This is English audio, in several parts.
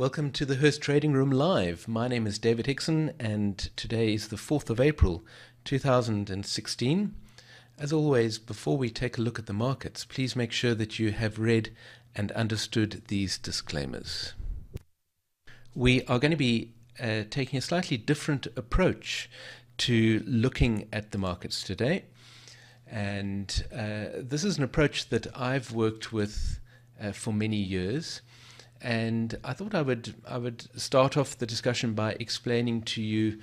Welcome to the Hurst Trading Room Live. My name is David Hickson and today is the 4th of April 2016. As always, before we take a look at the markets, please make sure that you have read and understood these disclaimers. We are going to be taking a slightly different approach to looking at the markets today. And this is an approach that I've worked with for many years. And I thought I would start off the discussion by explaining to you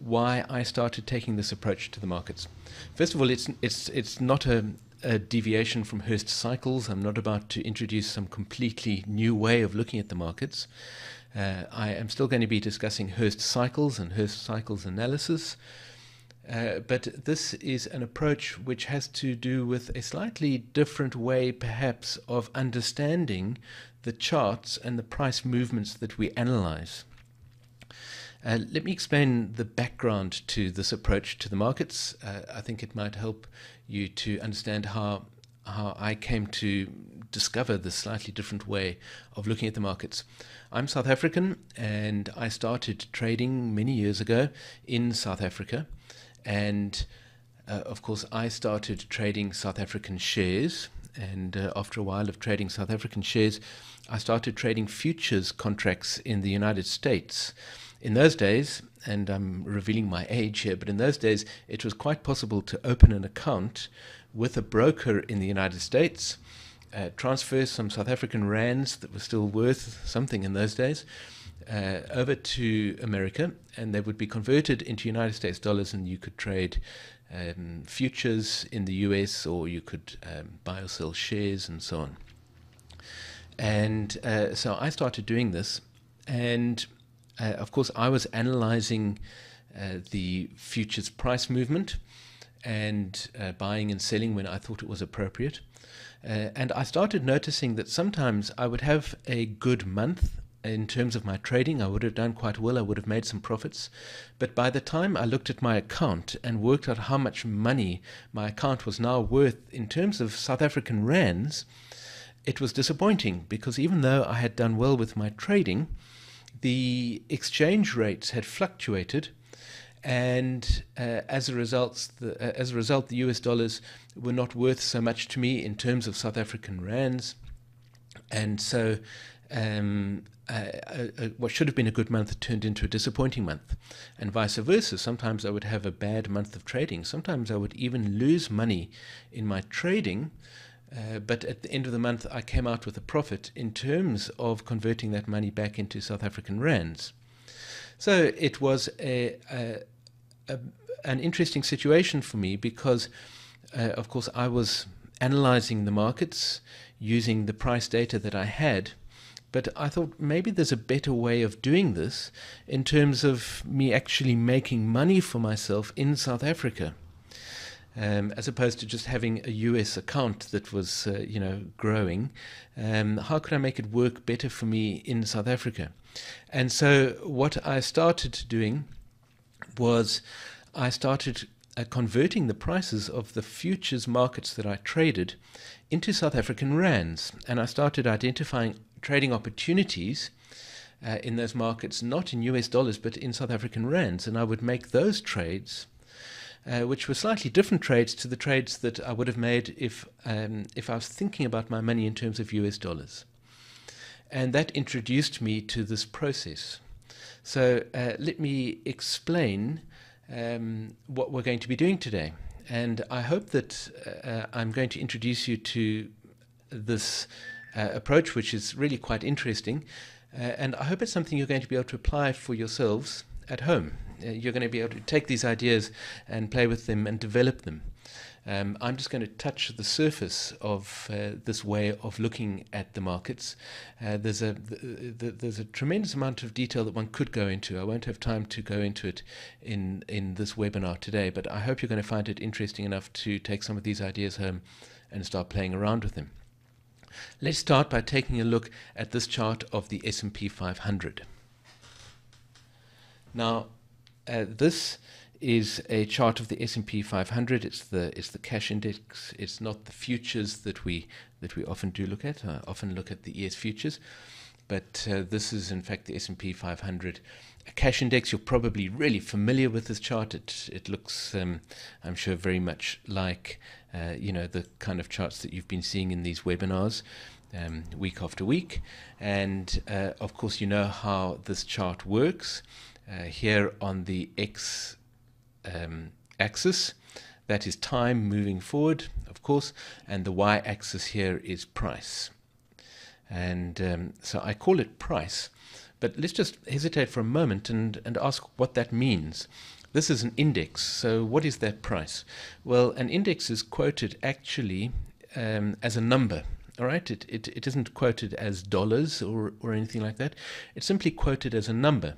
why I started taking this approach to the markets. First of all, it's not a deviation from Hurst Cycles. I'm not about to introduce some completely new way of looking at the markets. I am still going to be discussing Hurst Cycles and Hurst Cycles analysis. But this is an approach which has to do with a slightly different way, perhaps, of understanding the charts and the price movements that we analyze. Let me explain the background to this approach to the markets. I think it might help you to understand how I came to discover this slightly different way of looking at the markets. I'm South African and I started trading many years ago in South Africa. And of course I started trading South African shares, and after a while of trading South African shares I started trading futures contracts in the United States. In those days, and I'm revealing my age here, but in those days it was quite possible to open an account with a broker in the United States, transfer some South African rands that were still worth something in those days over to America, and they would be converted into United States dollars, and you could trade futures in the US, or you could buy or sell shares and so on. And so I started doing this, and of course I was analyzing the futures price movement and buying and selling when I thought it was appropriate. And I started noticing that sometimes I would have a good month. In terms of my trading, I would have done quite well, I would have made some profits, but by the time I looked at my account and worked out how much money my account was now worth in terms of South African rands, it was disappointing, because even though I had done well with my trading, the exchange rates had fluctuated, and as a result the US dollars were not worth so much to me in terms of South African rands. And so what should have been a good month turned into a disappointing month, and vice versa. Sometimes I would have a bad month of trading. Sometimes I would even lose money in my trading, but at the end of the month I came out with a profit in terms of converting that money back into South African rands. So it was an interesting situation for me, because of course I was analyzing the markets using the price data that I had. But I thought maybe there's a better way of doing this in terms of me actually making money for myself in South Africa, as opposed to just having a US account that was, you know, growing. How could I make it work better for me in South Africa? And so what I started doing was I started converting the prices of the futures markets that I traded into South African rands, and I started identifying trading opportunities in those markets, not in US dollars but in South African rands, and I would make those trades, which were slightly different trades to the trades that I would have made if I was thinking about my money in terms of US dollars. And that introduced me to this process. So let me explain what we're going to be doing today, and I hope that I'm going to introduce you to this approach, which is really quite interesting, and I hope it's something you're going to be able to apply for yourselves at home. You're going to be able to take these ideas and play with them and develop them. I'm just going to touch the surface of this way of looking at the markets. There's a tremendous amount of detail that one could go into. I won't have time to go into it in this webinar today, but I hope you're going to find it interesting enough to take some of these ideas home and start playing around with them. Let's start by taking a look at this chart of the S&P 500. Now, this is a chart of the S&P 500. It's the cash index. It's not the futures that we often do look at. I often look at the ES futures. but this is in fact the S&P 500 cash index. You're probably really familiar with this chart. It looks, I'm sure, very much like you know, the kind of charts that you've been seeing in these webinars week after week. And of course, you know how this chart works. Here on the X axis, that is time moving forward, of course, and the Y axis here is price. And so I call it price, but let's just hesitate for a moment and ask what that means. This is an index, so what is that price? Well, an index is quoted actually as a number, all right? It isn't quoted as dollars or anything like that. It's simply quoted as a number.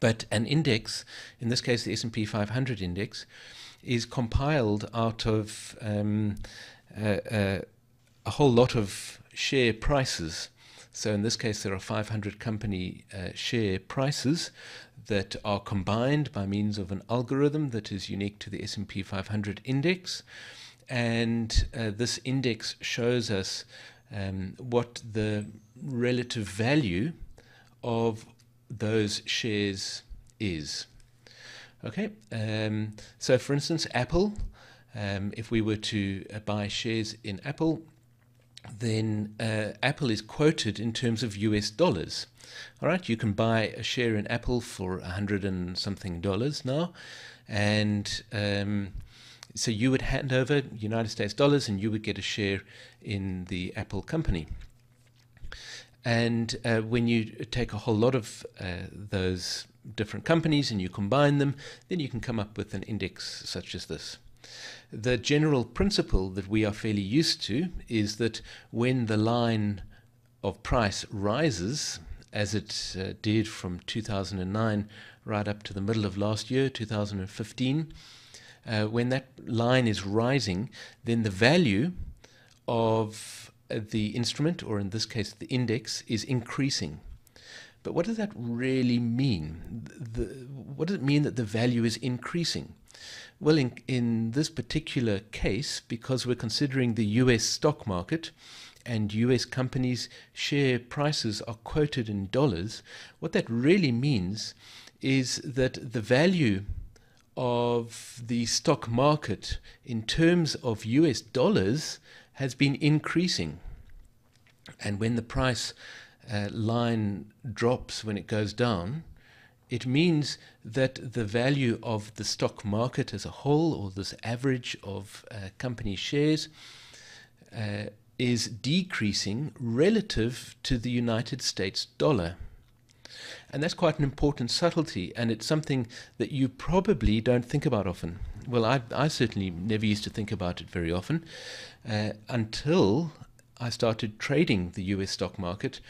But an index, in this case the S&P 500 index, is compiled out of a whole lot of share prices. So in this case there are 500 company share prices that are combined by means of an algorithm that is unique to the S&P 500 index, and this index shows us what the relative value of those shares is. Okay, so for instance Apple, if we were to buy shares in Apple, then Apple is quoted in terms of US dollars. All right, you can buy a share in Apple for $100 and something now, and so you would hand over United States dollars and you would get a share in the Apple company. And when you take a whole lot of those different companies and you combine them, then you can come up with an index such as this. The general principle that we are fairly used to is that when the line of price rises, as it did from 2009 right up to the middle of last year, 2015, when that line is rising, then the value of the instrument, or in this case the index, is increasing. But what does that really mean? What does it mean that the value is increasing? Well, in this particular case, because we're considering the US stock market and US companies' share prices are quoted in dollars, what that really means is that the value of the stock market in terms of US dollars has been increasing. And when the price line drops, when it goes down, it means that the value of the stock market as a whole, or this average of company shares, is decreasing relative to the United States dollar. And that's quite an important subtlety, and it's something that you probably don't think about often. Well, I certainly never used to think about it very often until I started trading the US stock market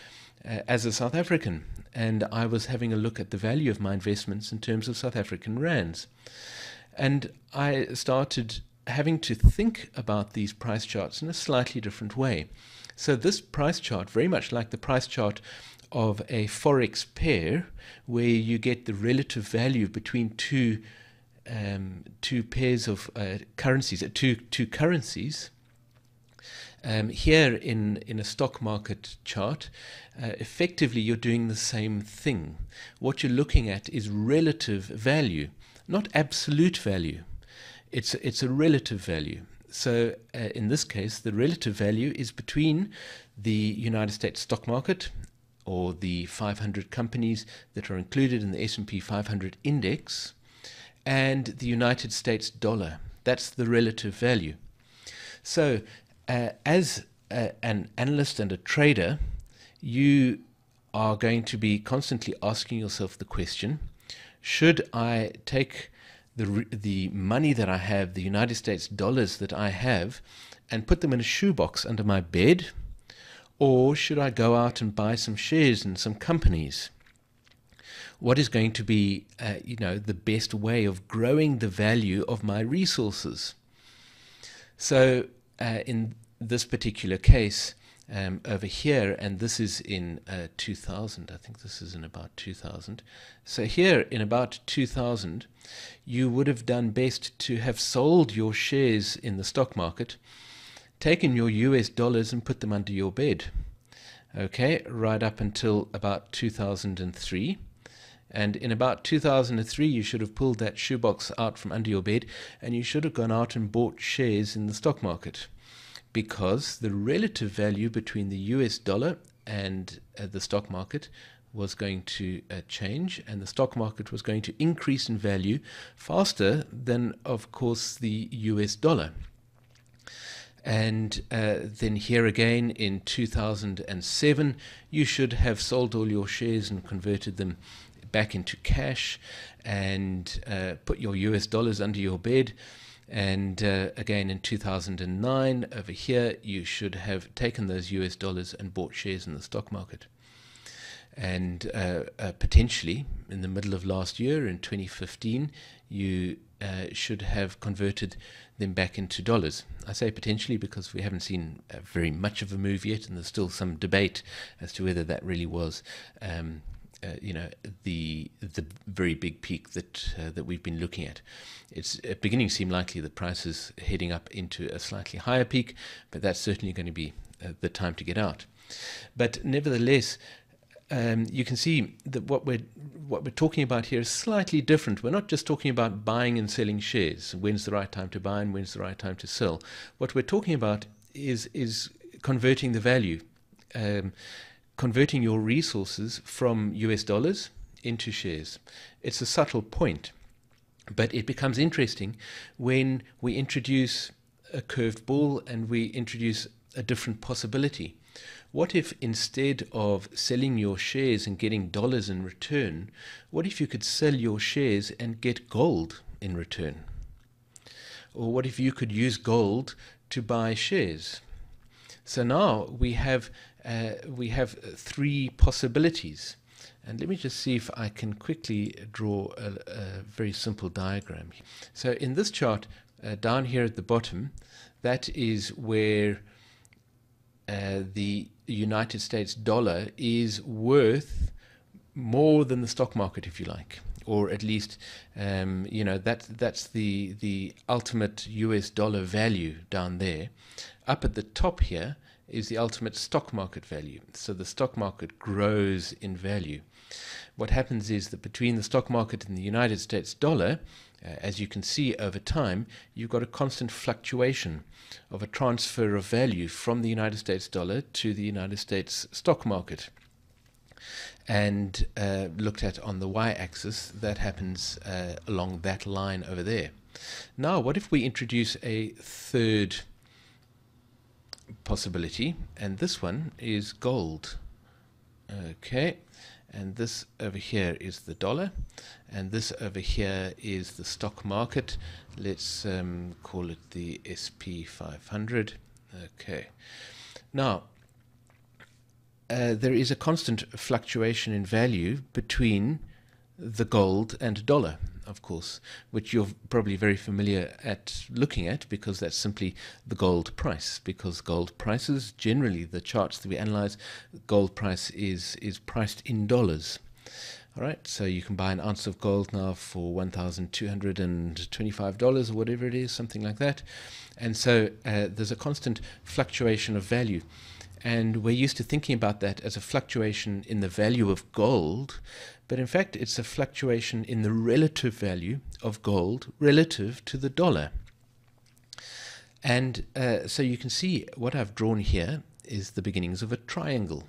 as a South African, and I was having a look at the value of my investments in terms of South African rands. And I started having to think about these price charts in a slightly different way. So this price chart, very much like the price chart of a forex pair, where you get the relative value between two pairs of currencies, two currencies. Here in a stock market chart, effectively you're doing the same thing. What you're looking at is relative value, not absolute value. It's a relative value. So in this case, the relative value is between the United States stock market, or the 500 companies that are included in the S&P 500 index, and the United States dollar. That's the relative value. So as an analyst and a trader, you are going to be constantly asking yourself the question, should I take the money that I have, the United States dollars that I have, and put them in a shoebox under my bed, or should I go out and buy some shares in some companies? What is going to be you know, the best way of growing the value of my resources? So in this particular case over here, and this is in 2000, I think this is in about 2000. So here in about 2000, you would have done best to have sold your shares in the stock market, taken your US dollars and put them under your bed. okay, right up until about 2003. And in about 2003, you should have pulled that shoebox out from under your bed and you should have gone out and bought shares in the stock market, because the relative value between the US dollar and the stock market was going to change, and the stock market was going to increase in value faster than, of course, the US dollar. And then here again in 2007, you should have sold all your shares and converted them back into cash and put your US dollars under your bed. And again in 2009, over here, you should have taken those US dollars and bought shares in the stock market. And potentially in the middle of last year, in 2015, you should have converted them back into dollars. I say potentially because we haven't seen very much of a move yet, and there's still some debate as to whether that really was you know, the very big peak that that we've been looking at. It's beginning to seem likely that price is heading up into a slightly higher peak, but that's certainly going to be the time to get out. But nevertheless, you can see that what we're talking about here is slightly different. We're not just talking about buying and selling shares. When's the right time to buy and when's the right time to sell? What we're talking about is converting the value. Converting your resources from US dollars into shares. It's a subtle point, but it becomes interesting when we introduce a curved ball and we introduce a different possibility. What if instead of selling your shares and getting dollars in return, what if you could sell your shares and get gold in return? Or what if you could use gold to buy shares? So now we have three possibilities, and let me just see if I can quickly draw a very simple diagram. So in this chart, down here at the bottom, that is where the United States dollar is worth more than the stock market, if you like, or at least you know, that's the ultimate US dollar value down there. Up at the top here is the ultimate stock market value. So the stock market grows in value. What happens is that between the stock market and the United States dollar, as you can see over time, you've got a constant fluctuation of a transfer of value from the United States dollar to the United States stock market. And looked at on the y-axis, that happens along that line over there. Now, what if we introduce a third possibility, and this one is gold. Okay, and this over here is the dollar, and this over here is the stock market. Let's call it the S&P 500. Okay, now there is a constant fluctuation in value between the gold and dollar, of course, which you're probably very familiar at looking at, because that's simply the gold price. Because gold prices, generally the charts that we analyze, gold price is priced in dollars. All right, so you can buy an ounce of gold now for $1,225 or whatever it is, something like that. And so there's a constant fluctuation of value. And we're used to thinking about that as a fluctuation in the value of gold, but in fact it's a fluctuation in the relative value of gold relative to the dollar. And so you can see what I've drawn here is the beginnings of a triangle.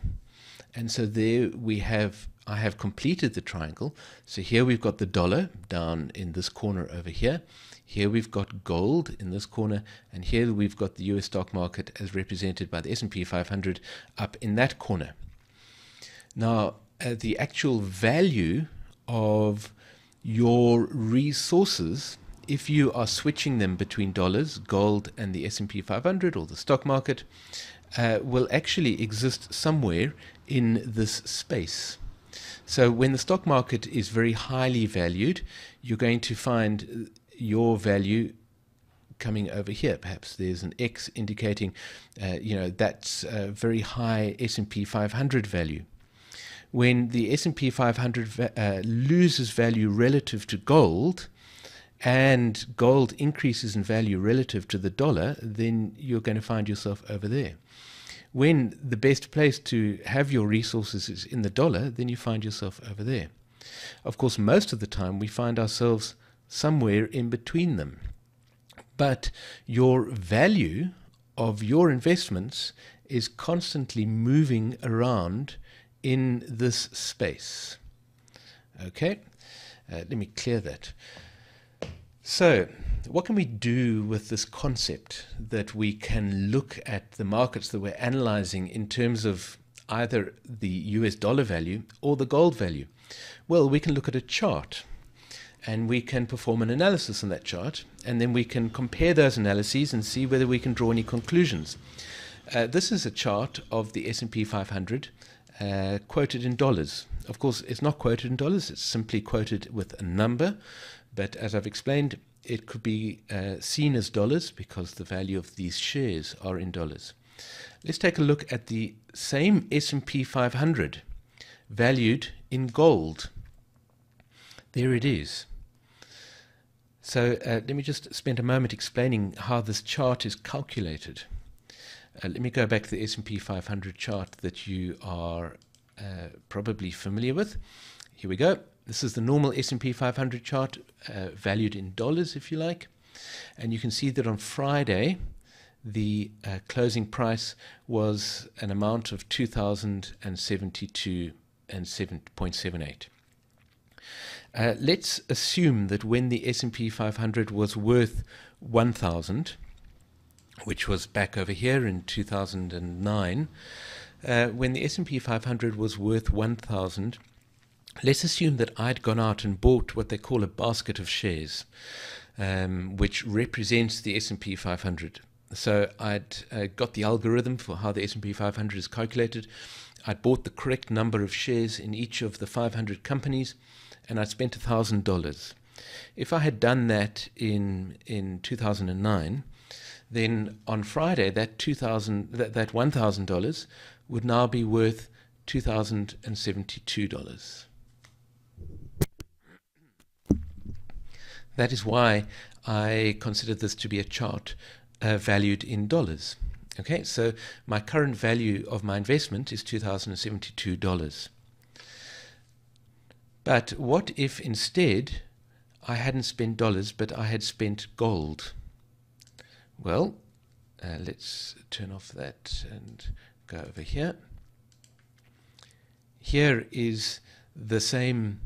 And so there we have, I have completed the triangle. So here we've got the dollar down in this corner over here. Here we've got gold in this corner, and here we've got the US stock market as represented by the S&P 500 up in that corner. Now, the actual value of your resources, if you are switching them between dollars, gold, and the S&P 500 or the stock market, will actually exist somewhere in this space. So when the stock market is very highly valued, you're going to find your value coming over here. Perhaps there's an X indicating you know, that's a very high S&P 500 value. When the S&P 500 loses value relative to gold, and gold increases in value relative to the dollar, then you're going to find yourself over there. when the best place to have your resources is in the dollar, then you find yourself over there. Of course, most of the time we find ourselves somewhere in between them. But your value of your investments is constantly moving around in this space. Okay, let me clear that. So what can we do with this concept that we can look at the markets that we're analyzing in terms of either the US dollar value or the gold value? Well, we can look at a chart and we can perform an analysis on that chart, and then we can compare those analyses and see whether we can draw any conclusions. This is a chart of the S&P 500 quoted in dollars. Of course, it's not quoted in dollars, it's simply quoted with a number, but as I've explained, it could be seen as dollars because the value of these shares are in dollars. Let's take a look at the same S&P 500 valued in gold. There it is. So let me just spend a moment explaining how this chart is calculated. Let me go back to the S&P 500 chart that you are probably familiar with. Here we go. This is the normal S&P 500 chart, valued in dollars, if you like. And you can see that on Friday, the closing price was an amount of $2,072.78. Let's assume that when the S&P 500 was worth 1,000, which was back over here in 2009, when the S&P 500 was worth 1,000, let's assume that I'd gone out and bought what they call a basket of shares, which represents the S&P 500. So I'd got the algorithm for how the S&P 500 is calculated. I'd bought the correct number of shares in each of the 500 companies, and I'd spent $1,000. If I had done that in 2009, then on Friday that $1,000 would now be worth $2,072. That is why I consider this to be a chart valued in dollars. Okay, so my current value of my investment is $2,072. But what if instead I hadn't spent dollars, but I had spent gold? Well, let's turn off that and go over here. Here is the same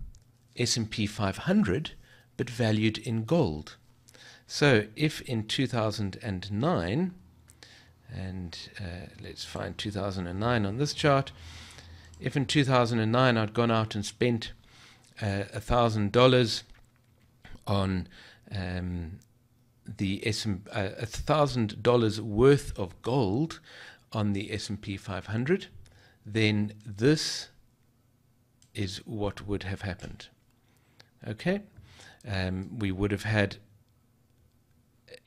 S&P 500, but valued in gold. So if in 2009, and let's find 2009 on this chart, if in 2009 I'd gone out and spent $1,000 on the $1,000 worth of gold on the S&P 500, then this is what would have happened. Okay, we would have had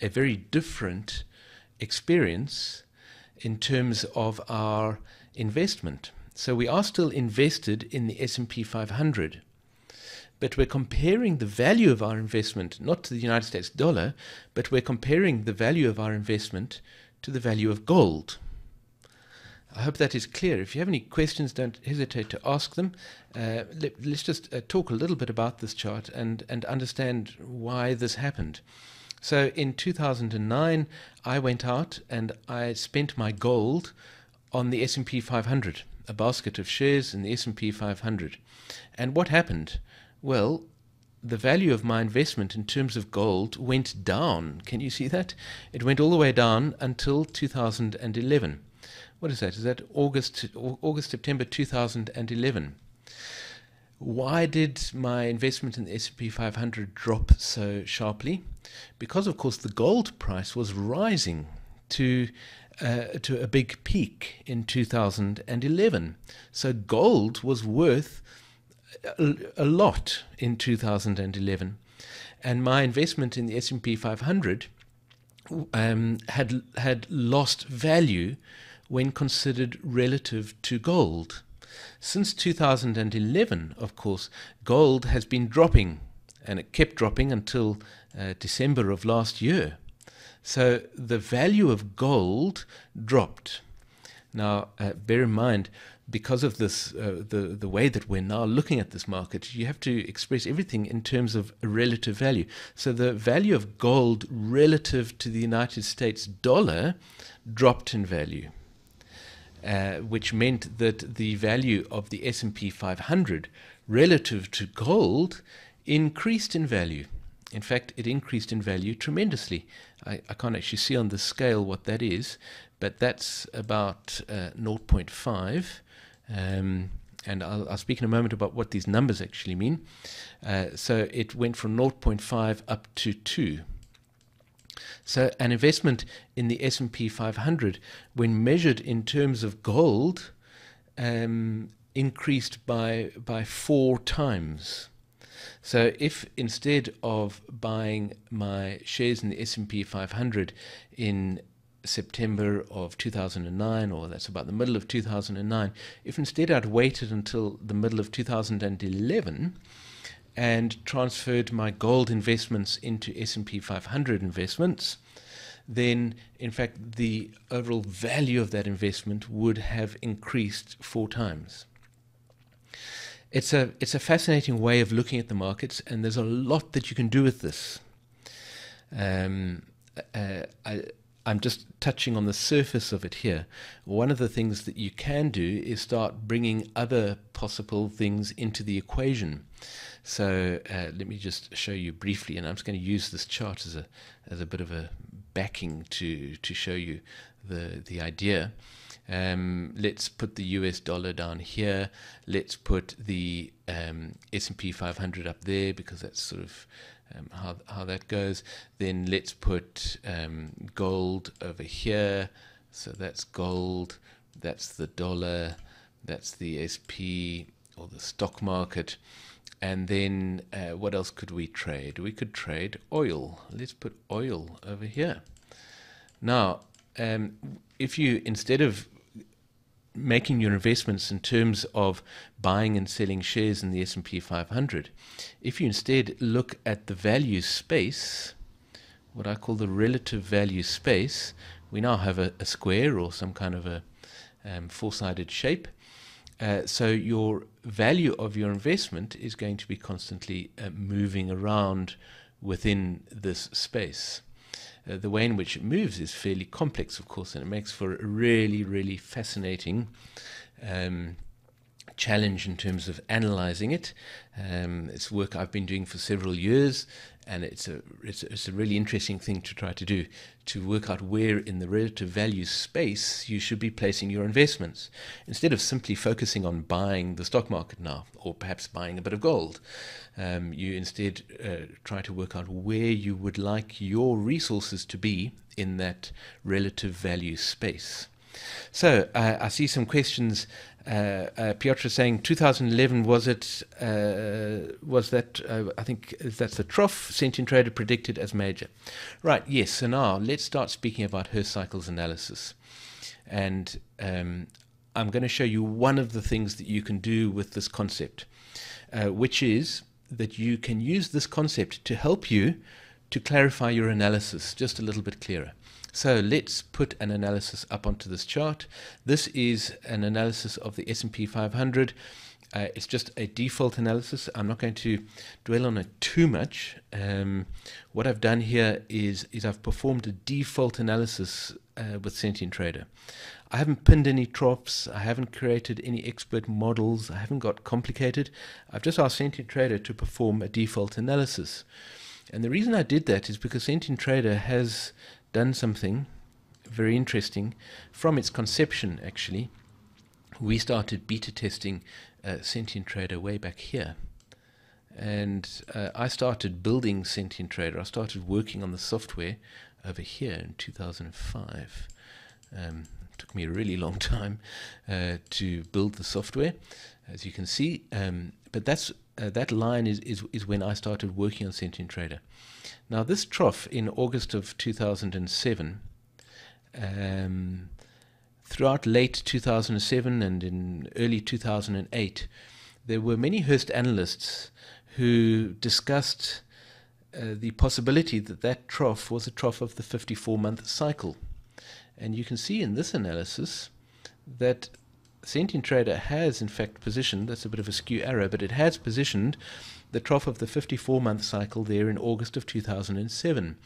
a very different experience in terms of our investment. So we are still invested in the S&P 500, but we're comparing the value of our investment not to the United States dollar, but we're comparing the value of our investment to the value of gold. I hope that is clear. If you have any questions, don't hesitate to ask them. Let's just talk a little bit about this chart and understand why this happened. So in 2009, I went out and I spent my gold on the S&P 500, a basket of shares in the S&P 500. And what happened? Well, the value of my investment in terms of gold went down. Can you see that? It went all the way down until 2011. What is that? Is that August, September 2011? Why did my investment in the S&P 500 drop so sharply? Because, of course, the gold price was rising to a big peak in 2011. So gold was worth a lot in 2011. And my investment in the S&P 500 had lost value when considered relative to gold. Since 2011, of course, gold has been dropping, and it kept dropping until December of last year. So the value of gold dropped. Now, bear in mind, because of this, the way that we're now looking at this market, you have to express everything in terms of relative value. So the value of gold relative to the United States dollar dropped in value, which meant that the value of the S&P 500 relative to gold increased in value. In fact, it increased in value tremendously. I can't actually see on the scale what that is, but that's about 0.5. And I'll speak in a moment about what these numbers actually mean. So it went from 0.5 up to 2. So an investment in the S&P 500, when measured in terms of gold, increased by 4 times. So if instead of buying my shares in the S&P 500 in September of 2009, or that's about the middle of 2009, if instead I'd waited until the middle of 2011 and transferred my gold investments into S&P 500 investments, then in fact the overall value of that investment would have increased 4 times. It's a fascinating way of looking at the markets, and there's a lot that you can do with this. I'm just touching on the surface of it here. One of the things that you can do is start bringing other possible things into the equation. So let me just show you briefly, and I'm just going to use this chart as a bit of a backing to show you the idea. Let's put the US dollar down here. Let's put the S&P 500 up there, because that's sort of how that goes. Then let's put gold over here. So that's gold, that's the dollar, that's the SP or the stock market. And then what else could we trade? We could trade oil. Let's put oil over here. Now, if you, instead of making your investments in terms of buying and selling shares in the S&P 500, if you instead look at the value space, what I call the relative value space, we now have a square or some kind of a four-sided shape. So your value of your investment is going to be constantly moving around within this space. The way in which it moves is fairly complex, of course, and it makes for a really, really fascinating challenge in terms of analyzing it. It's work I've been doing for several years, and it's a really interesting thing to try to do, to work out where in the relative value space you should be placing your investments, instead of simply focusing on buying the stock market now, or perhaps buying a bit of gold. You instead try to work out where you would like your resources to be in that relative value space. So I see some questions. Piotr saying 2011 was it? Was that? I think that's the trough. Sentient Trader predicted as major, right? Yes. So now let's start speaking about Hurst Cycles analysis, and I'm going to show you one of the things that you can do with this concept, which is that you can use this concept to help you to clarify your analysis just a little bit clearer. So let's put an analysis up onto this chart. This is an analysis of the S&P 500. It's just a default analysis. I'm not going to dwell on it too much. What I've done here is I've performed a default analysis with Sentient Trader. I haven't pinned any troughs. I haven't created any expert models. I haven't got complicated. I've just asked Sentient Trader to perform a default analysis. And the reason I did that is because Sentient Trader has done something very interesting from its conception. Actually, we started beta testing Sentient Trader way back here, and I started building Sentient Trader. I started working on the software over here in 2005. It took me a really long time to build the software, as you can see, but that's that line is when I started working on Sentient Trader. Now this trough in August of 2007, throughout late 2007 and in early 2008, there were many Hurst analysts who discussed the possibility that that trough was a trough of the 54-month cycle. And you can see in this analysis that Sentient Trader has in fact positioned, that's a bit of a skew arrow, but it has positioned the trough of the 54-month cycle there in August of 2007.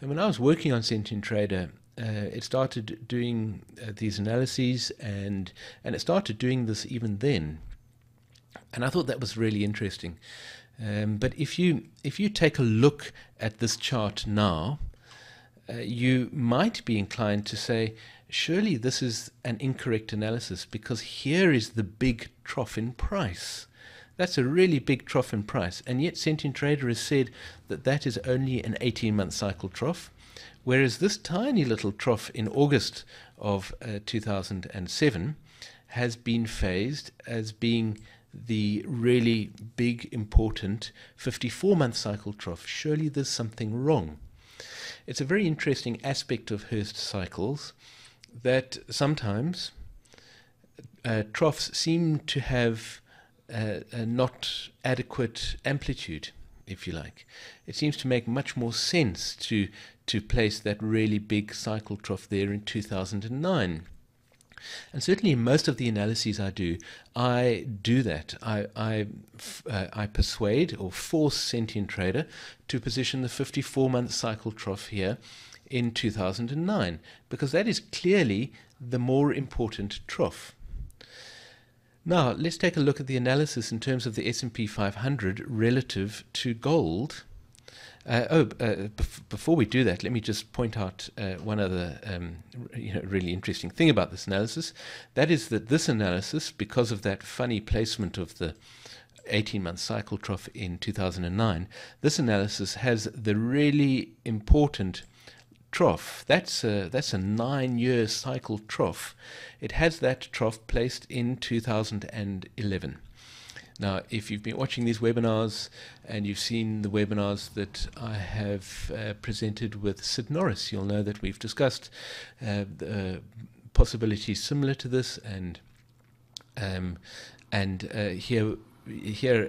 And when I was working on Sentient Trader, it started doing these analyses, and it started doing this even then. And I thought that was really interesting. But if you take a look at this chart now, you might be inclined to say, surely this is an incorrect analysis, because here is the big trough in price. That's a really big trough in price. And yet Sentient Trader has said that that is only an 18-month cycle trough, whereas this tiny little trough in August of 2007 has been phased as being the really big, important 54-month cycle trough. Surely there's something wrong. It's a very interesting aspect of Hurst cycles that sometimes troughs seem to have a not adequate amplitude, if you like. It seems to make much more sense to place that really big cycle trough there in 2009. And certainly in most of the analyses I do that. I persuade or force Sentient Trader to position the 54-month cycle trough here in 2009, because that is clearly the more important trough. Now let's take a look at the analysis in terms of the S&P 500 relative to gold. Before we do that, let me just point out one other really interesting thing about this analysis. That is that this analysis, because of that funny placement of the 18-month cycle trough in 2009, this analysis has the really important trough. That's a 9-year cycle trough. It has that trough placed in 2011. Now, if you've been watching these webinars and you've seen the webinars that I have presented with Sid Norris, you'll know that we've discussed the possibilities similar to this, and here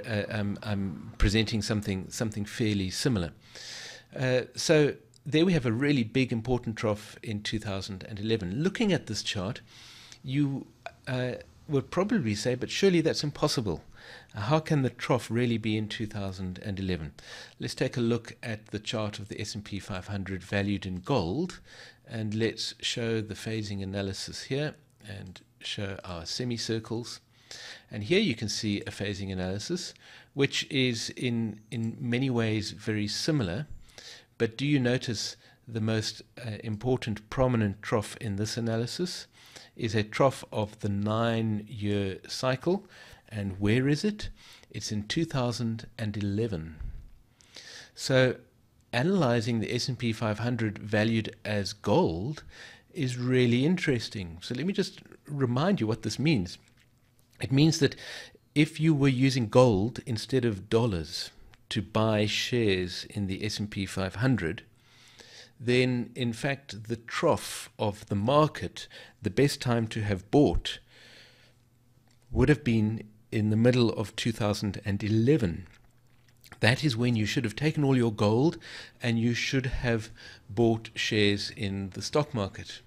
I'm presenting something fairly similar. So there we have a really big, important trough in 2011. Looking at this chart, you would probably say, but surely that's impossible. How can the trough really be in 2011? Let's take a look at the chart of the S&P 500 valued in gold, and let's show the phasing analysis here and show our semicircles. And here you can see a phasing analysis which is in many ways very similar, but do you notice the most important prominent trough in this analysis is a trough of the 9-year cycle. And where is it? It's in 2011. So analyzing the S&P 500 valued as gold is really interesting. So let me just remind you what this means. It means that if you were using gold instead of dollars to buy shares in the S&P 500, then in fact the trough of the market, the best time to have bought, would have been in the middle of 2011. That is when you should have taken all your gold and you should have bought shares in the stock market.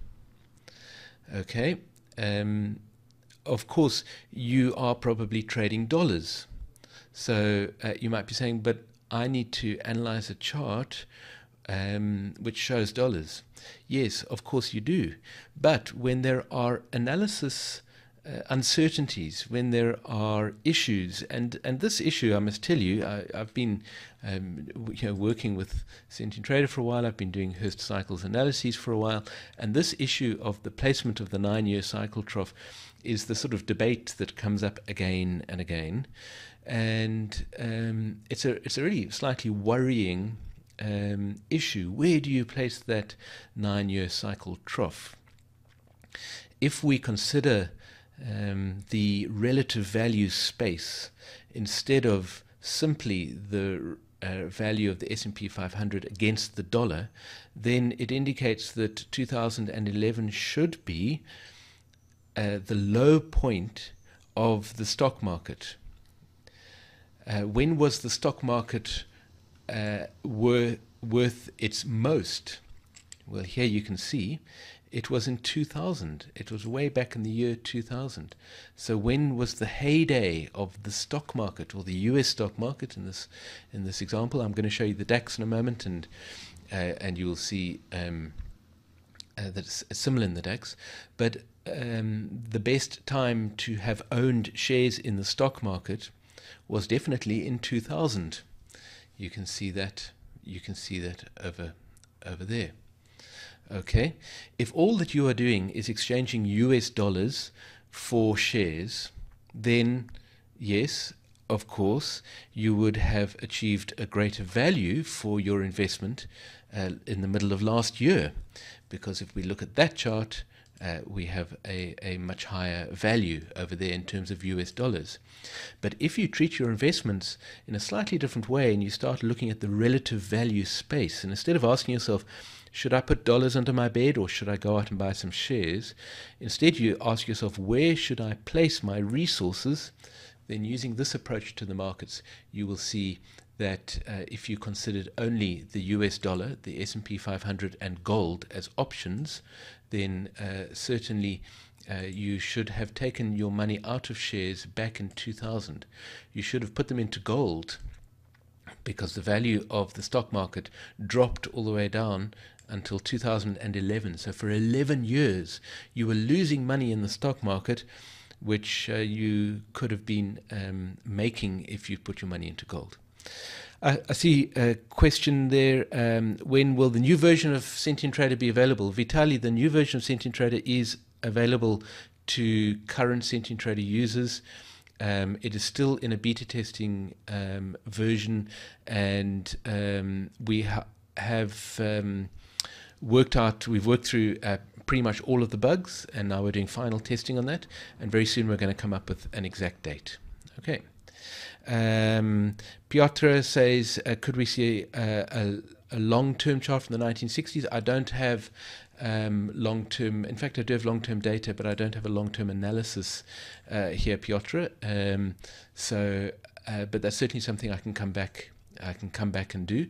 Okay, of course you are probably trading dollars, so you might be saying, but I need to analyze a chart which shows dollars. Yes, of course you do, but when there are analysis uncertainties, when there are issues, and this issue, I must tell you, I've been working with Sentient Trader for a while. I've been doing Hurst cycles analyses for a while, and this issue of the placement of the 9-year cycle trough is the sort of debate that comes up again and again, and it's a really slightly worrying issue. Where do you place that 9-year cycle trough? If we consider the relative value space instead of simply the value of the S&P 500 against the dollar, then it indicates that 2011 should be the low point of the stock market. When was the stock market worth its most? Well, here you can see It was in 2000. It was way back in the year 2000. So when was the heyday of the stock market, or the US stock market in this example? I'm going to show you the DAX in a moment, and you will see that it's similar in the DAX. But the best time to have owned shares in the stock market was definitely in 2000. You can see that. You can see that over there. Okay, if all that you are doing is exchanging US dollars for shares, then yes, of course, you would have achieved a greater value for your investment in the middle of last year, because if we look at that chart, we have a much higher value over there in terms of US dollars. But if you treat your investments in a slightly different way and you start looking at the relative value space, and instead of asking yourself, should I put dollars under my bed or should I go out and buy some shares? Instead, you ask yourself, where should I place my resources? Then using this approach to the markets, you will see that if you considered only the US dollar, the S&P 500 and gold as options, then certainly you should have taken your money out of shares back in 2000. You should have put them into gold, because the value of the stock market dropped all the way down until 2011. So for 11 years, you were losing money in the stock market, which you could have been making if you put your money into gold. I see a question there. When will the new version of Sentient Trader be available? Vitali, the new version of Sentient Trader is available to current Sentient Trader users. It is still in a beta testing version, and we have we've worked through pretty much all of the bugs, and now we're doing final testing on that, and very soon we're going to come up with an exact date. Okay. Piotr says, could we see a long-term chart from the 1960s? I don't have long-term, in fact I do have long-term data, but I don't have a long-term analysis here, Piotr. But that's certainly something I can come back and do.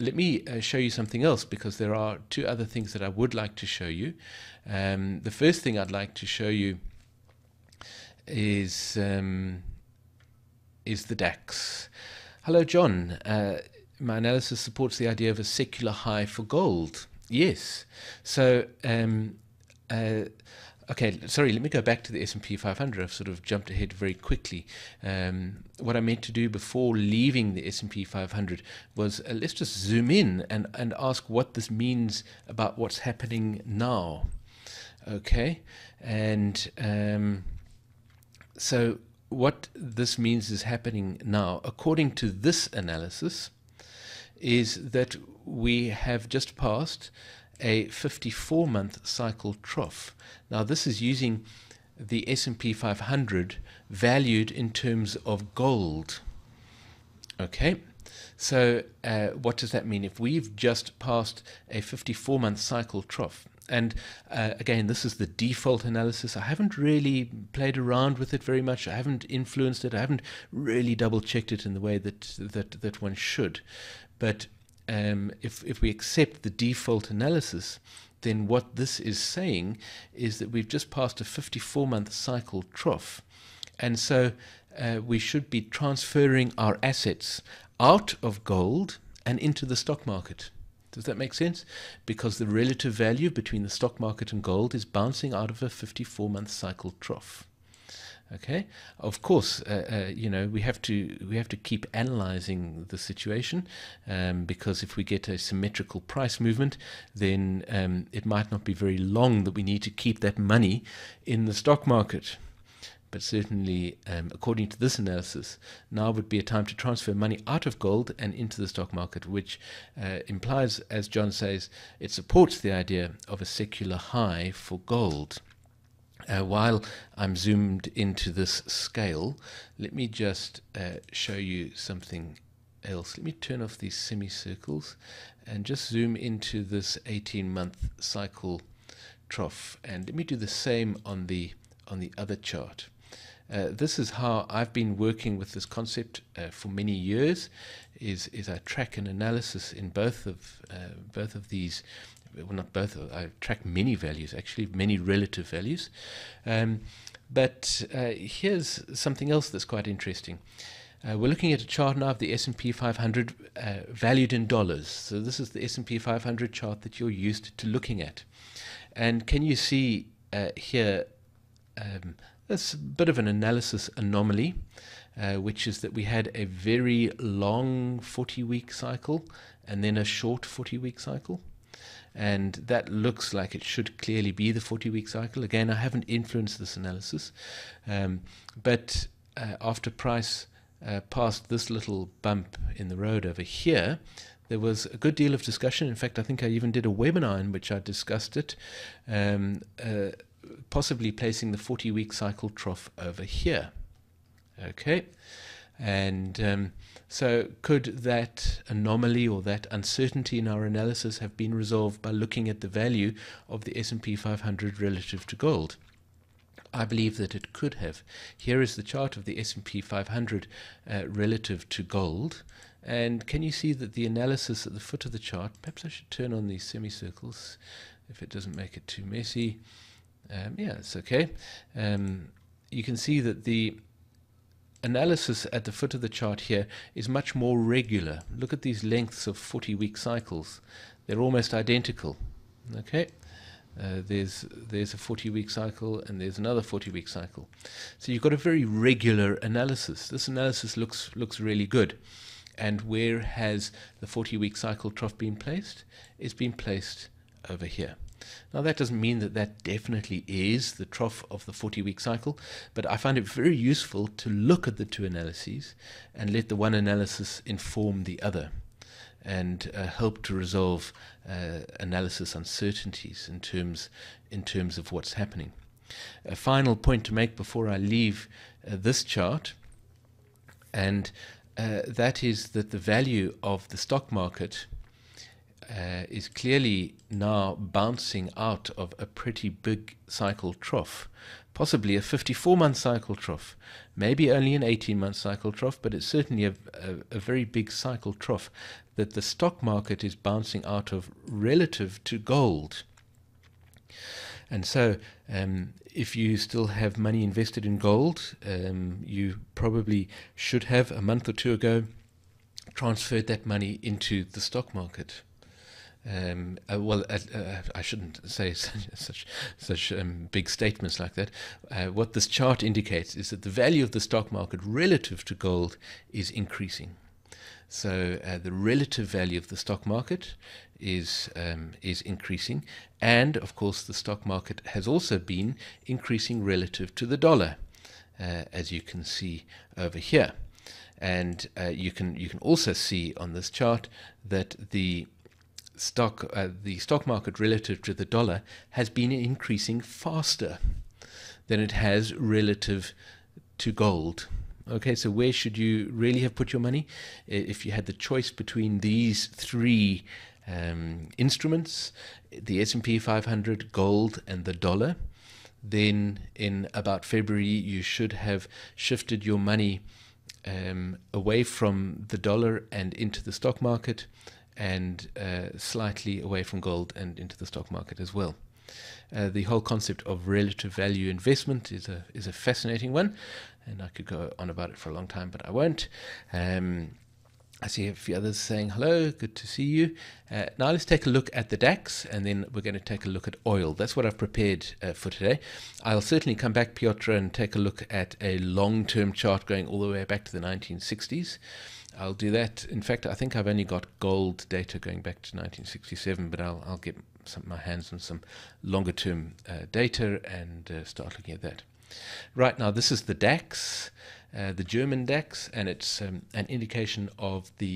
Let me show you something else, because there are two other things that I would like to show you. The first thing I'd like to show you is the DAX. Hello, John. My analysis supports the idea of a secular high for gold. Yes. So, okay, sorry, let me go back to the S&P 500. I've sort of jumped ahead very quickly. What I meant to do before leaving the S&P 500 was let's just zoom in and ask what this means about what's happening now. Okay, and so what this means is happening now, according to this analysis, is that we have just passed a 54-month cycle trough. Now this is using the S&P 500 valued in terms of gold. Okay, so what does that mean? If we've just passed a 54-month cycle trough, and again, this is the default analysis. I haven't really played around with it very much. I haven't influenced it. I haven't really double-checked it in the way that one should. But if we accept the default analysis, then what this is saying is that we've just passed a 54-month cycle trough. And so we should be transferring our assets out of gold and into the stock market. Does that make sense? Because the relative value between the stock market and gold is bouncing out of a 54-month cycle trough. Okay. Of course, you know, we have to keep analyzing the situation, because if we get a symmetrical price movement, then it might not be very long that we need to keep that money in the stock market. But certainly, according to this analysis, now would be a time to transfer money out of gold and into the stock market, which implies, as John says, it supports the idea of a secular high for gold. While I'm zoomed into this scale, let me just show you something else. Let me turn off these semicircles and just zoom into this 18-month cycle trough. And let me do the same on the other chart. This is how I've been working with this concept for many years. Is I track an analysis in both of these well, not both, I track many values, actually, many relative values. But here's something else that's quite interesting. We're looking at a chart now of the S&P 500 valued in dollars. So this is the S&P 500 chart that you're used to looking at. And can you see here that's a bit of an analysis anomaly, which is that we had a very long 40-week cycle and then a short 40-week cycle. And that looks like it should clearly be the 40-week cycle. Again, I haven't influenced this analysis. But after price past this little bump in the road over here, there was a good deal of discussion. In fact, I think I even did a webinar in which I discussed it, possibly placing the 40-week cycle trough over here. Okay, and so could that anomaly or that uncertainty in our analysis have been resolved by looking at the value of the S&P 500 relative to gold? I believe that it could have. Here is the chart of the S&P 500 relative to gold. And can you see that the analysis at the foot of the chart, perhaps I should turn on these semicircles if it doesn't make it too messy. Yeah, it's okay. You can see that the analysis at the foot of the chart here is much more regular. Look at these lengths of 40-week cycles. They're almost identical. Okay. There's a 40-week cycle and there's another 40-week cycle, so you've got a very regular analysis. This analysis looks really good. And where has the 40-week cycle trough been placed? It's been placed over here. Now that doesn't mean that that definitely is the trough of the 40-week cycle, but I find it very useful to look at the two analyses and let the one analysis inform the other, and help to resolve analysis uncertainties in terms of what's happening. A final point to make before I leave this chart, and that is that the value of the stock market is clearly now bouncing out of a pretty big cycle trough, possibly a 54-month cycle trough, maybe only an 18-month cycle trough, but it's certainly a very big cycle trough that the stock market is bouncing out of relative to gold. And so if you still have money invested in gold, you probably should have, a month or two ago, transferred that money into the stock market. I shouldn't say such big statements like that. What this chart indicates is that the value of the stock market relative to gold is increasing. So the relative value of the stock market is increasing, and of course the stock market has also been increasing relative to the dollar, as you can see over here. And you can also see on this chart that the stock market relative to the dollar has been increasing faster than it has relative to gold. Okay, so where should you really have put your money? If you had the choice between these three instruments, the S&P 500, gold, and the dollar, then in about February you should have shifted your money away from the dollar and into the stock market, and slightly away from gold and into the stock market as well. The whole concept of relative value investment is a fascinating one, and I could go on about it for a long time, but I won't. I see a few others saying hello, good to see you. Now let's take a look at the DAX, and then we're going to take a look at oil. That's what I've prepared for today. I'll certainly come back, Piotr, and take a look at a long-term chart going all the way back to the 1960s. I'll do that. In fact, I think I've only got gold data going back to 1967, but I'll get my hands on some longer-term data and start looking at that. Right, now this is the DAX, the German DAX, and it's an indication of the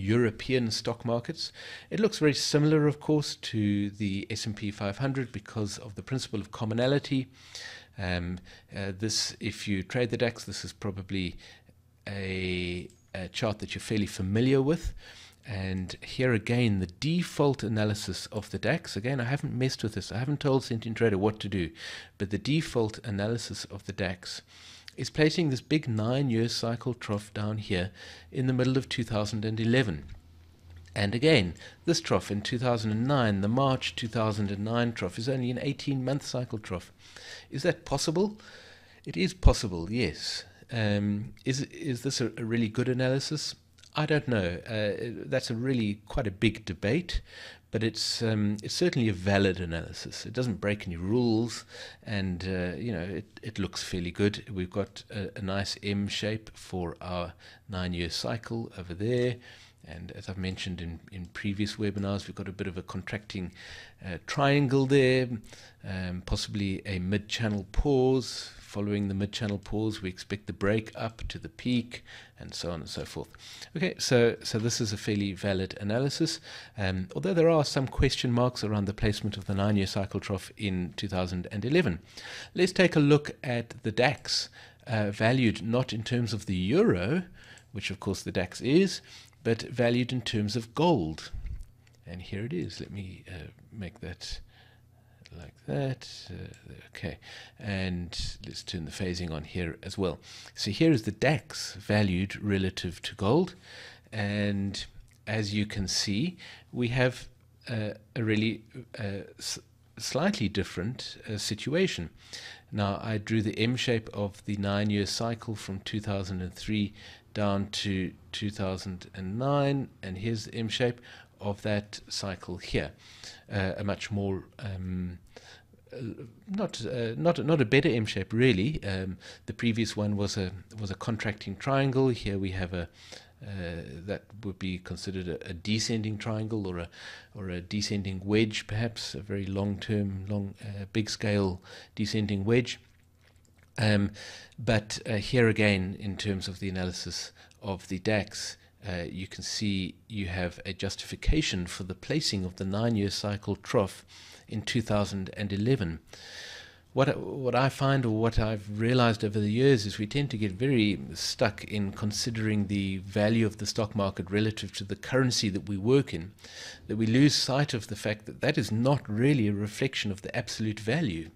European stock markets. It looks very similar, of course, to the S&P 500 because of the principle of commonality. If you trade the DAX, this is probably a chart that you're fairly familiar with. And here again, the default analysis of the DAX. Again, I haven't messed with this. I haven't told Sentient Trader what to do. But the default analysis of the DAX is placing this big 9-year cycle trough down here in the middle of 2011. And again, this trough in 2009, the March 2009 trough, is only an 18-month cycle trough. Is that possible? It is possible, yes. Is this a really good analysis? I don't know. That's a really quite a big debate, but it's certainly a valid analysis. It doesn't break any rules, and you know, it looks fairly good. We've got a nice M shape for our 9-year cycle over there. And as I've mentioned in previous webinars, we've got a bit of a contracting triangle there, possibly a mid-channel pause. Following the mid-channel pause, we expect the break up to the peak, and so on and so forth. Okay, so this is a fairly valid analysis, although there are some question marks around the placement of the 9-year cycle trough in 2011. Let's take a look at the DAX, valued not in terms of the euro, which of course the DAX is, but valued in terms of gold. And here it is. Let me make that like that. Okay, and let's turn the phasing on here as well. So here is the DAX valued relative to gold, and as you can see, we have a really slightly different situation. Now, I drew the M shape of the 9-year cycle from 2003 down to 2009, and here's the M shape of that cycle here. A much more not a better M shape really. The previous one was a contracting triangle. Here we have a that would be considered a descending triangle, or a descending wedge, perhaps a very big scale descending wedge. But here again, in terms of the analysis of the DAX, you can see you have a justification for the placing of the 9-year cycle trough in 2011. What I find, or what I've realized over the years, is we tend to get very stuck in considering the value of the stock market relative to the currency that we work in, that we lose sight of the fact that that is not really a reflection of the absolute value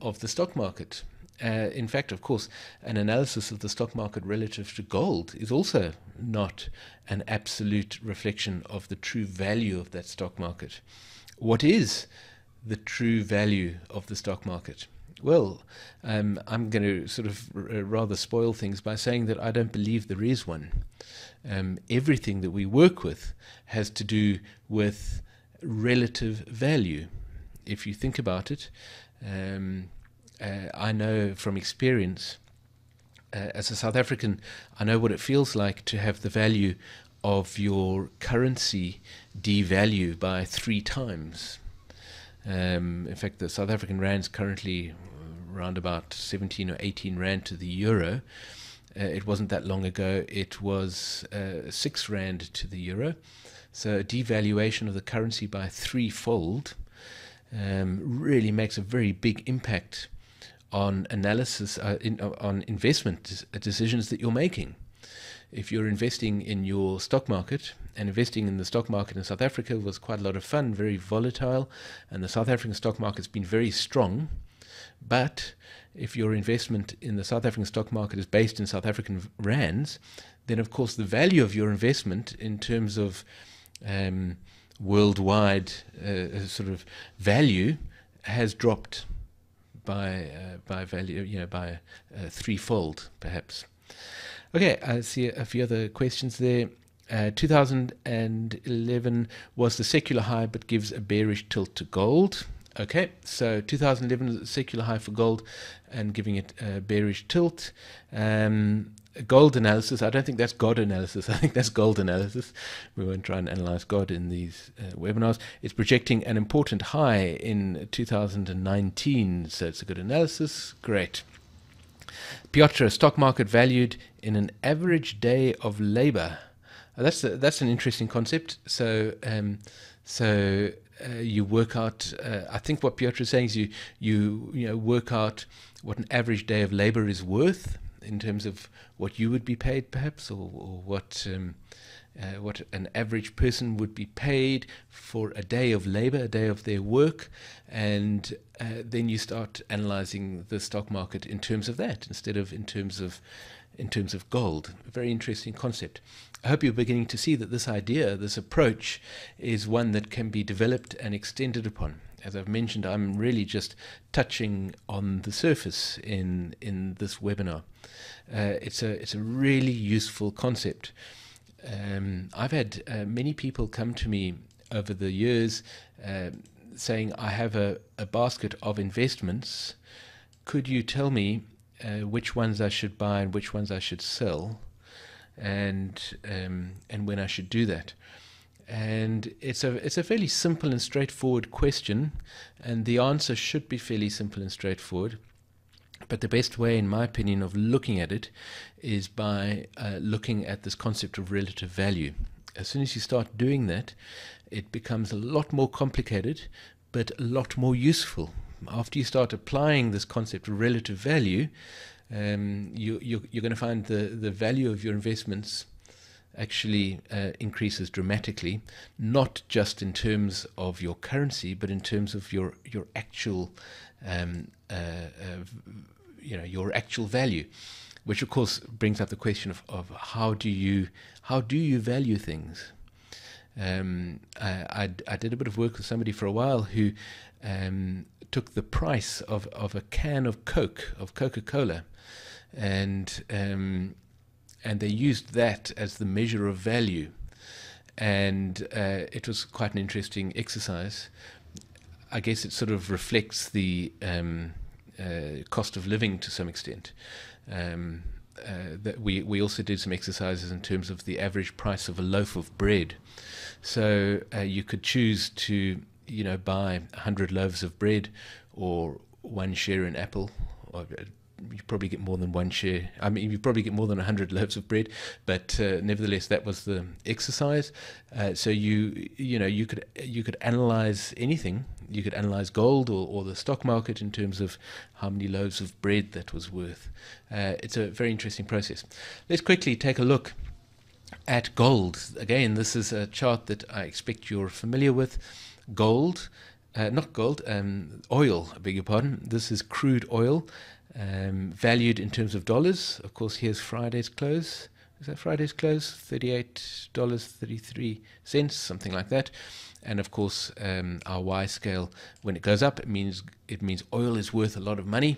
of the stock market. In fact, of course, an analysis of the stock market relative to gold is also not an absolute reflection of the true value of that stock market. What is the true value of the stock market? Well, I'm going to sort of rather spoil things by saying that I don't believe there is one. Everything that we work with has to do with relative value. If you think about it, I know from experience, as a South African, I know what it feels like to have the value of your currency devalue by 3 times. In fact, the South African rand is currently around about 17 or 18 rand to the euro. It wasn't that long ago. It was 6 rand to the euro. So a devaluation of the currency by 3-fold really makes a very big impact on analysis, on investment decisions that you're making. If you're investing in your stock market, and investing in the stock market in South Africa was quite a lot of fun, very volatile, and the South African stock market's been very strong. But if your investment in the South African stock market is based in South African rands, then of course the value of your investment in terms of worldwide sort of value has dropped by value, you know, by 3-fold perhaps. Okay, I see a few other questions there. 2011 was the secular high but gives a bearish tilt to gold. Okay, so 2011 is the secular high for gold and giving it a bearish tilt. Gold analysis, I don't think that's God analysis. I think that's gold analysis. We won't try and analyze God in these webinars. It's projecting an important high in 2019, so it's a good analysis. Great. Piotr, stock market valued in an average day of labor. That's an interesting concept. So you work out. I think what Piotr is saying is you know, work out what an average day of labor is worth in terms of what you would be paid, perhaps, or what an average person would be paid for a day of labor, a day of their work, and then you start analyzing the stock market in terms of that, instead of in terms of in terms of gold. A very interesting concept. I hope you're beginning to see that this idea, this approach, is one that can be developed and extended upon. As I've mentioned, I'm really just touching on the surface in this webinar. It's a really useful concept. I've had many people come to me over the years saying, I have a basket of investments. Could you tell me which ones I should buy and which ones I should sell, and when I should do that? And it's a fairly simple and straightforward question, and the answer should be fairly simple and straightforward. But the best way, in my opinion, of looking at it is by looking at this concept of relative value. As soon as you start doing that, it becomes a lot more complicated, but a lot more useful. After you start applying this concept of relative value, you're going to find the value of your investments actually increases dramatically, not just in terms of your currency, but in terms of your actual your actual value, which of course brings up the question of how do you value things. I did a bit of work with somebody for a while who took the price of a can of Coke, of Coca-Cola, and they used that as the measure of value, and it was quite an interesting exercise. I guess it sort of reflects the cost of living to some extent. That we also did some exercises in terms of the average price of a loaf of bread. So you could choose to buy 100 loaves of bread, or one share in Apple, or you probably get more than one share. I mean, you probably get more than 100 loaves of bread, but nevertheless, that was the exercise. So you could analyze anything. You could analyze gold or the stock market in terms of how many loaves of bread that was worth. It's a very interesting process. Let's quickly take a look at gold. Again, this is a chart that I expect you're familiar with. Gold, not gold, oil. I beg your pardon. This is crude oil. Valued in terms of dollars. Of course, here's Friday's close. Is that Friday's close? $38.33, something like that. And of course, our Y scale, when it goes up, it means oil is worth a lot of money.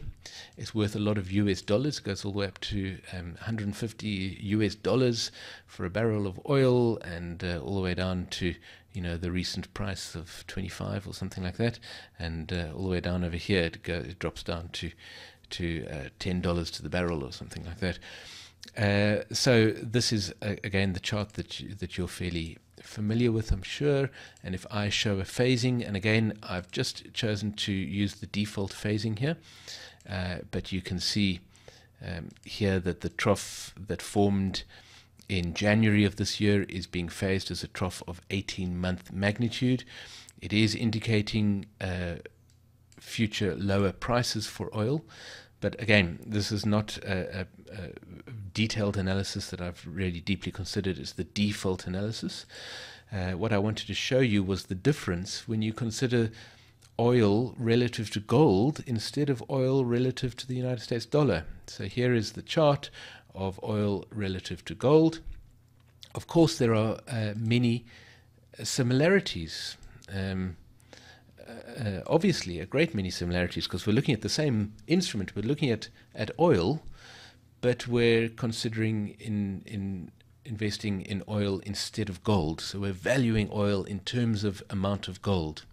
It's worth a lot of US dollars. It goes all the way up to $150 for a barrel of oil, and all the way down to the recent price of 25 or something like that. And all the way down over here, it drops down to $10 to the barrel or something like that. So this is again the chart that you're fairly familiar with, I'm sure. And if I show a phasing, and again I've just chosen to use the default phasing here, but you can see here that the trough that formed in January of this year is being phased as a trough of 18-month magnitude. It is indicating future lower prices for oil, but again, this is not a detailed analysis that I've really deeply considered. It's the default analysis. What I wanted to show you was the difference when you consider oil relative to gold instead of oil relative to the United States dollar. So here is the chart of oil relative to gold. Of course, there are many similarities. Obviously a great many similarities, because we're looking at the same instrument. We're looking at oil, but we're considering in investing in oil instead of gold. So we're valuing oil in terms of amount of gold.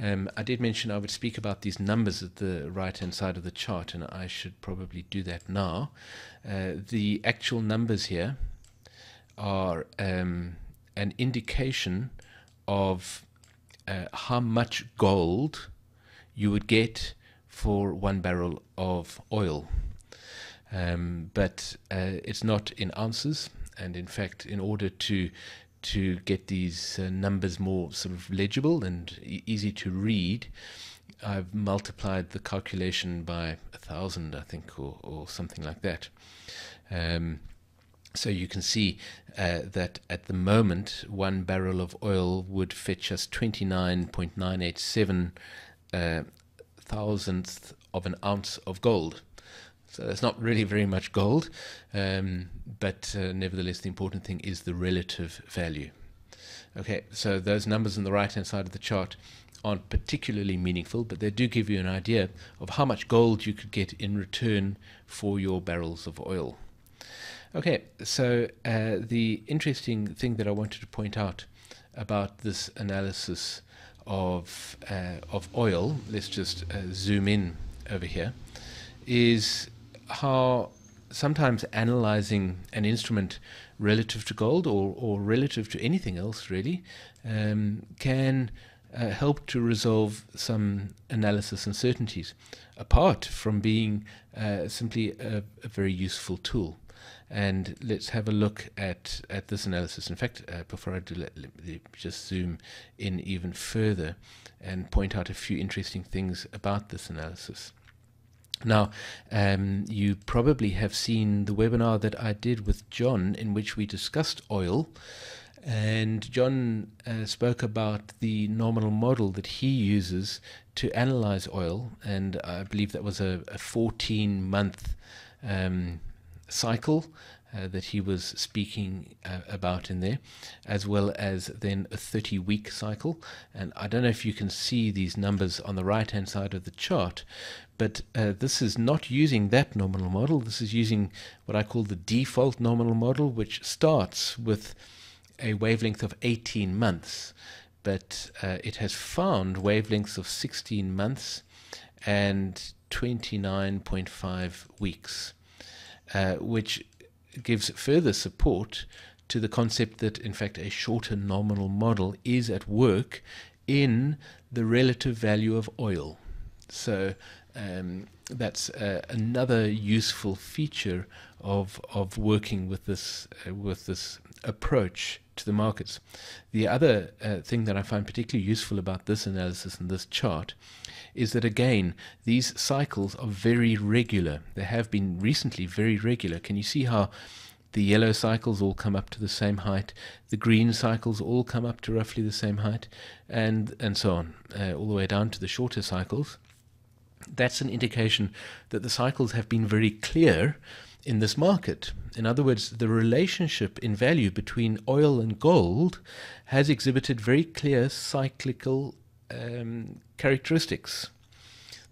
I did mention I would speak about these numbers at the right-hand side of the chart, and I should probably do that now. The actual numbers here are an indication of how much gold you would get for one barrel of oil, but it's not in ounces. And in fact, in order to get these numbers more sort of legible and easy to read, I've multiplied the calculation by 1,000, I think, or something like that. So you can see that at the moment, one barrel of oil would fetch us 29.987 thousandth of an ounce of gold. So that's not really very much gold, but nevertheless, the important thing is the relative value. Okay, so those numbers on the right-hand side of the chart aren't particularly meaningful, but they do give you an idea of how much gold you could get in return for your barrels of oil. Okay, so the interesting thing that I wanted to point out about this analysis of oil, let's just zoom in over here, is how sometimes analyzing an instrument relative to gold or relative to anything else really can help to resolve some analysis uncertainties, apart from being simply a very useful tool. And let's have a look at this analysis. In fact, before I do, let me just zoom in even further and point out a few interesting things about this analysis. Now, you probably have seen the webinar that I did with John, in which we discussed oil, and John spoke about the nominal model that he uses to analyze oil, and I believe that was a 14-month cycle that he was speaking about in there, as well as then a 30-week cycle. And I don't know if you can see these numbers on the right hand side of the chart, but this is not using that nominal model. This is using what I call the default nominal model, which starts with a wavelength of 18 months, but it has found wavelengths of 16 months and 29.5 weeks. Which gives further support to the concept that, in fact, a shorter nominal model is at work in the relative value of oil. So that's another useful feature of working with this approach to the markets. The other thing that I find particularly useful about this analysis and this chart is that, again, these cycles are very regular. They have been recently very regular. Can you see how the yellow cycles all come up to the same height, the green cycles all come up to roughly the same height, and so on, all the way down to the shorter cycles? That's an indication that the cycles have been very clear in this market. In other words, the relationship in value between oil and gold has exhibited very clear cyclical characteristics.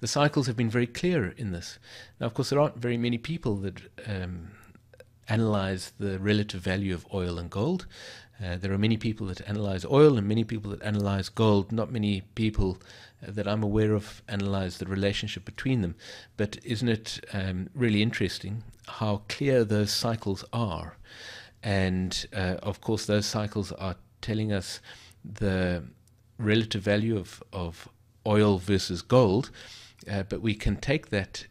The cycles have been very clear in this. Now, of course, there aren't very many people that analyze the relative value of oil and gold. There are many people that analyze oil and many people that analyze gold. Not many people that I'm aware of analyze the relationship between them. But isn't it really interesting how clear those cycles are? And of course, those cycles are telling us the relative value of oil versus gold, but we can take that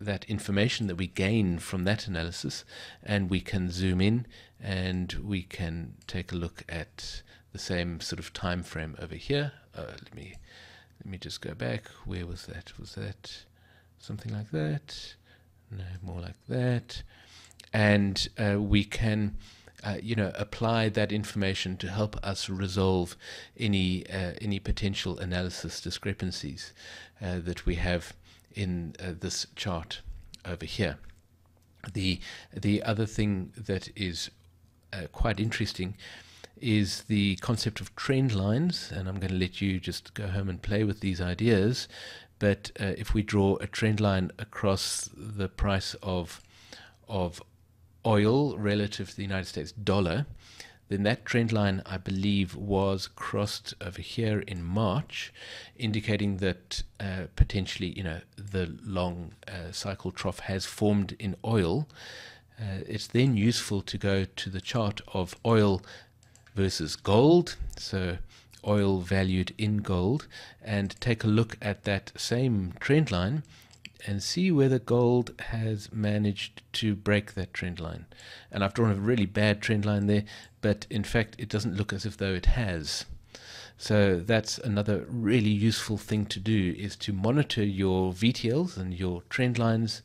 that information that we gain from that analysis, and we can zoom in and we can take a look at the same sort of time frame over here. Let me just go back. Where was that? Was that something like that? No, more like that. And we can you know, apply that information to help us resolve any potential analysis discrepancies that we have in this chart over here. The other thing that is quite interesting is the concept of trend lines, and I'm going to let you just go home and play with these ideas. But if we draw a trend line across the price of oil relative to the United States dollar, then that trend line, I believe, was crossed over here in March, indicating that potentially, you know, the long cycle trough has formed in oil. It's then useful to go to the chart of oil versus gold, so oil valued in gold, and take a look at that same trend line and see whether gold has managed to break that trend line. And I've drawn a really bad trend line there, but in fact it doesn't look as if though it has. So that's another really useful thing to do, is to monitor your VTLs and your trend lines,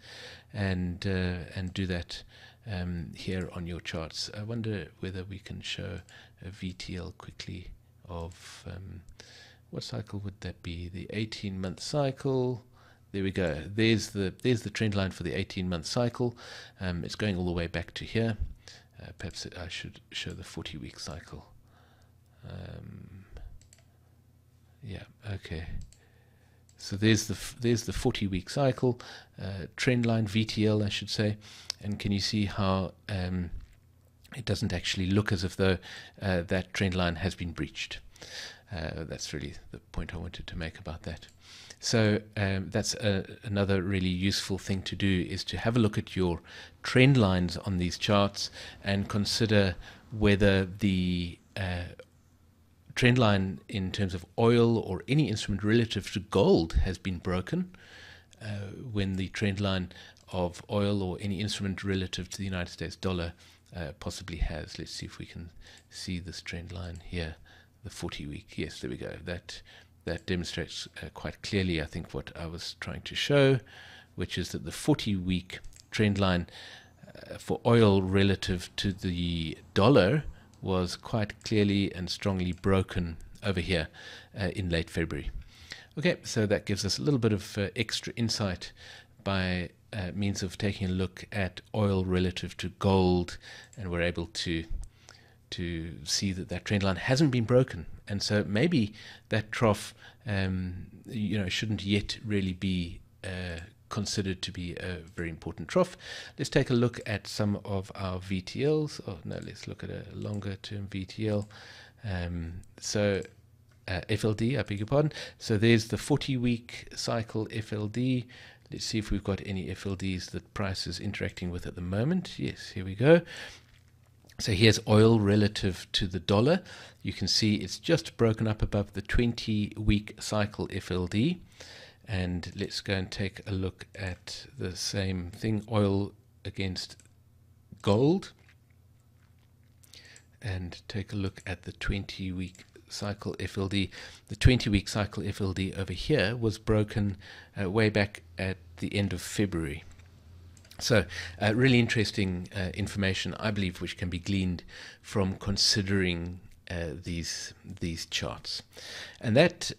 and do that here on your charts. I wonder whether we can show a VTL quickly of what cycle would that be? The 18-month cycle. There we go. There's the trend line for the 18-month cycle. It's going all the way back to here. Perhaps I should show the 40-week cycle. Yeah, okay. So there's the 40-week cycle, trend line, VTL I should say, and can you see how it doesn't actually look as if though that trend line has been breached? That's really the point I wanted to make about that. So that's another really useful thing to do, is to have a look at your trend lines on these charts and consider whether the trend line in terms of oil or any instrument relative to gold has been broken. When the trend line of oil or any instrument relative to the United States dollar possibly has. Let's see if we can see this trend line here, the 40-week. Yes, there we go. That demonstrates quite clearly, I think, what I was trying to show, which is that the 40-week trend line for oil relative to the dollar was quite clearly and strongly broken over here in late February. Okay, so that gives us a little bit of extra insight by means of taking a look at oil relative to gold, and we're able to see that trend line hasn't been broken, and so maybe that trough, shouldn't yet really be considered to be a very important trough. Let's take a look at some of our VTLs. Oh no, let's look at a longer term VTL. FLD, I beg your pardon. So there's the 40-week cycle FLD. Let's see if we've got any FLDs that price is interacting with at the moment. Yes, here we go. So here's oil relative to the dollar. You can see it's just broken up above the 20-week cycle FLD. And let's go and take a look at the same thing, oil against gold, and take a look at the 20-week cycle FLD. The 20-week cycle FLD over here was broken way back at the end of February. So really interesting information, I believe, which can be gleaned from considering these charts. And that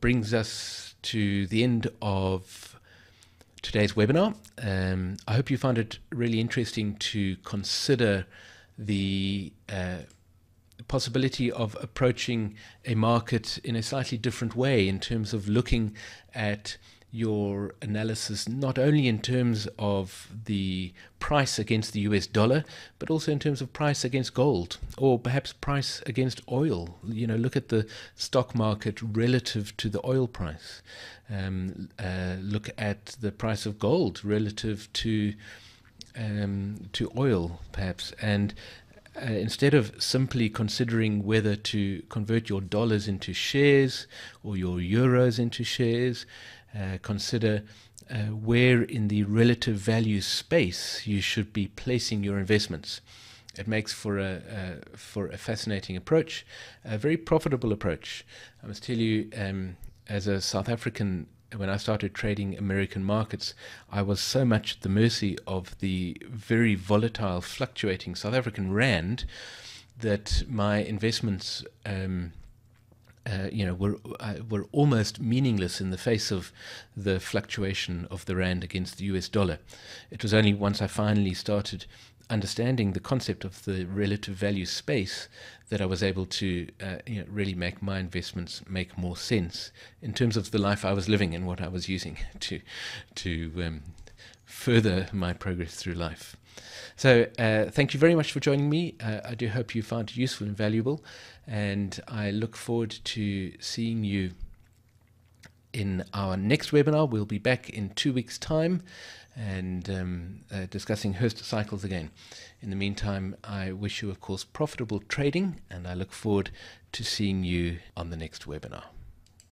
brings us to the end of today's webinar. I hope you found it really interesting to consider the possibility of approaching a market in a slightly different way, in terms of looking at your analysis not only in terms of the price against the US dollar, but also in terms of price against gold, or perhaps price against oil. Look at the stock market relative to the oil price. Look at the price of gold relative to oil, perhaps, and instead of simply considering whether to convert your dollars into shares or your euros into shares, consider where in the relative value space you should be placing your investments. It makes for a fascinating approach, a very profitable approach. I must tell you, as a South African, when I started trading American markets, I was so much at the mercy of the very volatile, fluctuating South African rand that my investments were almost meaningless in the face of the fluctuation of the rand against the US dollar. It was only once I finally started understanding the concept of the relative value space that I was able to really make my investments make more sense in terms of the life I was living and what I was using to further my progress through life. So thank you very much for joining me. I do hope you found it useful and valuable, and I look forward to seeing you in our next webinar. We'll be back in 2 weeks' time and discussing Hurst cycles again. In the meantime, I wish you, of course, profitable trading, and I look forward to seeing you on the next webinar.